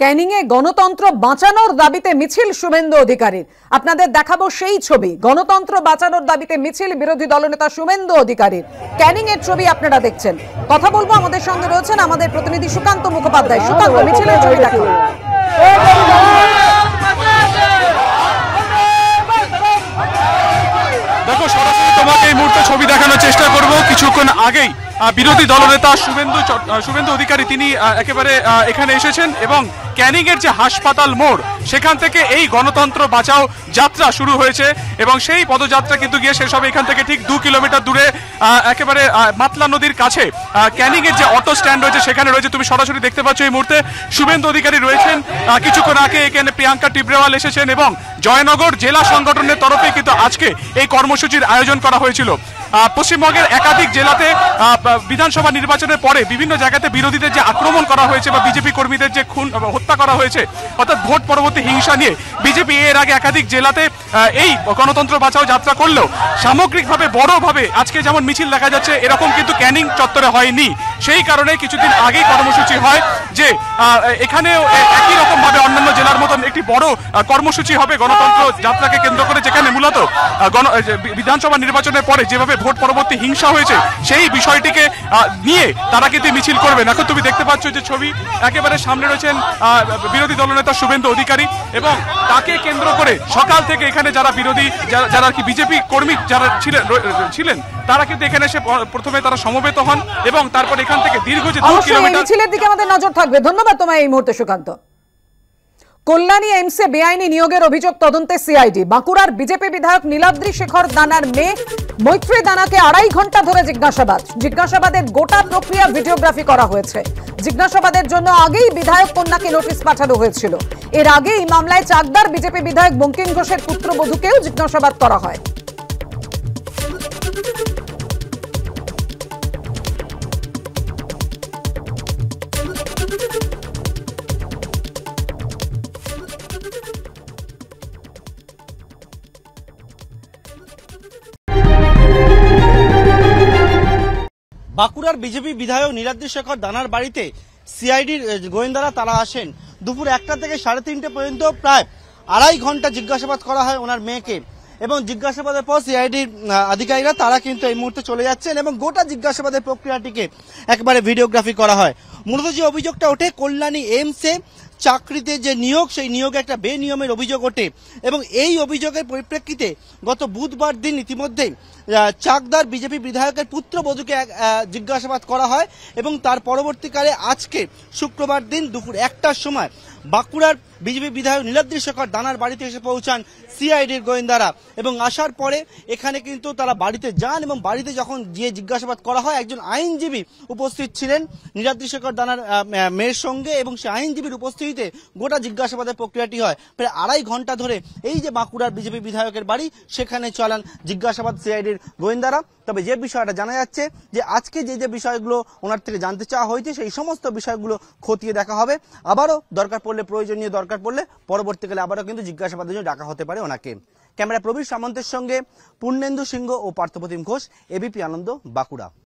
ক্যানিং এ গণতন্ত্র বাঁচানোর দাবিতে মিছিল শুভেন্দু অধিকারী। আপনাদের দেখাবো সেই ছবি, গণতন্ত্র বাঁচানোর দাবিতে মিছিল বিরোধী দলনেতা শুভেন্দু অধিকারী। ক্যানিং এর ছবি আপনারা দেখছেন। কথা বলবো, আমাদের সঙ্গে রয়েছেন আমাদের প্রতিনিধি সুকান্ত মুখোপাধ্যায়। সুকান্ত, মিছিলের ছবি দেখো। দেখো সরাসরি তোমাকে এই মুহূর্তে ছবি দেখানোর চেষ্টা করব। কিছুক্ষণ আগেই বিরোধী দলনেতা শুভেন্দু অধিকারী তিনি একেবারে এখানে এসেছেন এবং ক্যানিং এর যে হাসপাতাল মোড় সেখান থেকে এই গণতন্ত্র বাঁচাও যাত্রা শুরু হয়েছে এবং সেই পদযাত্রা কিন্তু গিয়ে শেষ হবে এখান থেকে ঠিক 2 কিলোমিটার দূরে একেবারে মাতলা নদীর কাছে ক্যানিং এর যে অটো স্ট্যান্ড রয়েছে সেখানে রয়েছে। তুমি সরাসরি দেখতে পাচ্ছ এই মুহূর্তে শুভেন্দু অধিকারী রয়েছেন। কিছুক্ষণ আগে এখানে প্রিয়াঙ্কা টিব্রেওয়াল এসেছেন এবং জয়নগর জেলা সংগঠনের তরফে কিন্তু আজকে এই কর্মসূচির আয়োজন করা হয়েছিল। পশ্চিমবঙ্গের একাধিক জেলাতে বিধানসভা নির্বাচনের পরে বিভিন্ন জায়গাতে বিরোধীদের যে আক্রমণ করা হয়েছে বা বিজেপি কর্মীদের যে খুন হত্যা করা হয়েছে অর্থাৎ ভোট পরবর্তী হিংসা নিয়ে বিজেপি এর আগে একাধিক জেলাতে এই গণতন্ত্র বাঁচাও যাত্রা করলেও সামগ্রিকভাবে বড়ভাবে আজকে যেমন মিছিল দেখা যাচ্ছে এরকম কিন্তু ক্যানিং চত্বরে হয়নি। সেই কারণে কিছুদিন আগেই কর্মসূচি হয় যে এখানেও একই রকমভাবে অন্যান্য জেলার মতন একটি বড় কর্মসূচি হবে গণতন্ত্র যাত্রাকে কেন্দ্র করে, যেখানে মূলত বিধানসভা নির্বাচনের পরে যেভাবে ভোট পরবর্তী হিংসা হয়েছে সেই বিষয়টিকে নিয়ে তারা কিন্তু মিছিল করবেন। এখন তুমি দেখতে পাচ্ছ যে ছবি, একেবারে সামনে রয়েছেন বিরোধী দলনেতা শুভেন্দু অধিকারী এবং তাকে কেন্দ্র করে সকাল থেকে এখানে যারা বিরোধী যারা আর কি বিজেপি কর্মী যারা ছিলেন তারা কিন্তু এখানে এসে প্রথমে তারা সমবেত হন এবং তারপর এখান থেকে দীর্ঘ যে 2 কিলোমিটার মিছিলের দিকে আমাদের নজর থাকবে। ধন্যবাদ তোমায় এই মুহূর্তে সুকান্ত। কল্যাণী এইমসে বেআইনি নিয়োগের অভিযোগ তদন্তে সিআইডি। বাঁকুড়ার বিজেপি বিধায়ক নীলাদ্রি শেখর দানার মেয়ে মৈত্রী দানাকে 2.5 ঘন্টা ধরে জিজ্ঞাসাবাদের গোটা প্রক্রিয়া ভিডিওগ্রাফি করা হয়েছে। জিজ্ঞাসাবাদের জন্য আগেই বিধায়ক কন্যাকে নোটিশ পাঠানো হয়েছিল। এর আগে এই মামলায় চাকদার বিজেপি বিধায়ক বঙ্কিন ঘোষের পুত্রবধূকেও জিজ্ঞাসাবাদ করা হয়। বাঁকুড়ার বিজেপি বিধায়ক নীলাদ্রি শেখর দানার বাড়িতে সিআইডির গোয়েন্দারা তারা আসেন। দুপুর 1টা থেকে 3:30 পর্যন্ত প্রায় 2.5 ঘন্টা জিজ্ঞাসাবাদ করা হয় ওনার মেয়েকে এবং জিজ্ঞাসাবাদের পর সিআইডির আধিকারিকরা তারা কিন্তু এই মুহূর্তে চলে যাচ্ছেন এবং গোটা জিজ্ঞাসাবাদের প্রক্রিয়াটিকে একবারে ভিডিওগ্রাফি করা হয়। মূলত যে অভিযোগটা ওঠে কল্যাণী এইমসে চাকরিতে যে নিয়োগ সেই নিয়োগে একটা বেনিয়মের অভিযোগ ওঠে এবং এই অভিযোগের পরিপ্রেক্ষিতে গত বুধবার দিন ইতিমধ্যেই চাকদার বিজেপি বিধায়কের পুত্রবধূকে জিজ্ঞাসাবাদ করা হয় এবং তার পরবর্তীকালে আজকে শুক্রবার দিন দুপুর 1টার সময় বাঁকুড়ার বিজেপি বিধায়ক নীলাদ্রি শেখর দানার বাড়িতে এসে পৌঁছান সিআইডির গোয়েন্দারা এবং আসার পরে এখানে কিন্তু তারা বাড়িতে যান এবং বাড়িতে যখন গিয়ে জিজ্ঞাসাবাদ করা হয় একজন আইনজীবী উপস্থিত ছিলেন নীলাদ্রি শেখর দানার মেয়ের সঙ্গে এবং সেই আইনজীবীর উপস্থিতিতে গোটা জিজ্ঞাসাবাদের প্রক্রিয়াটি হয়। প্রায় 2.5 ঘন্টা ধরে এই যে বাঁকুড়ার বিজেপি বিধায়কের বাড়ি সেখানে চলান জিজ্ঞাসাবাদ সিআইডির গোয়েন্দারা। তবে যে বিষয়টা জানা যাচ্ছে যে আজকে যে যে বিষয়গুলো ওনার থেকে জানতে চাওয়া হয়েছে সেই সমস্ত বিষয়গুলো খতিয়ে দেখা হবে। আবারও দরকার পড়লে প্রয়োজনীয় দরকার পড়লে পরবর্তীকালে আবারও কিন্তু জিজ্ঞাসাবাদের জন্য ডাকা হতে পারে ওনাকে। ক্যামেরা প্রবীর সামন্তের সঙ্গে পূর্ণেন্দু সিংহ ও পার্থপ্রতিম ঘোষ, ABP আনন্দ, বাঁকুড়া।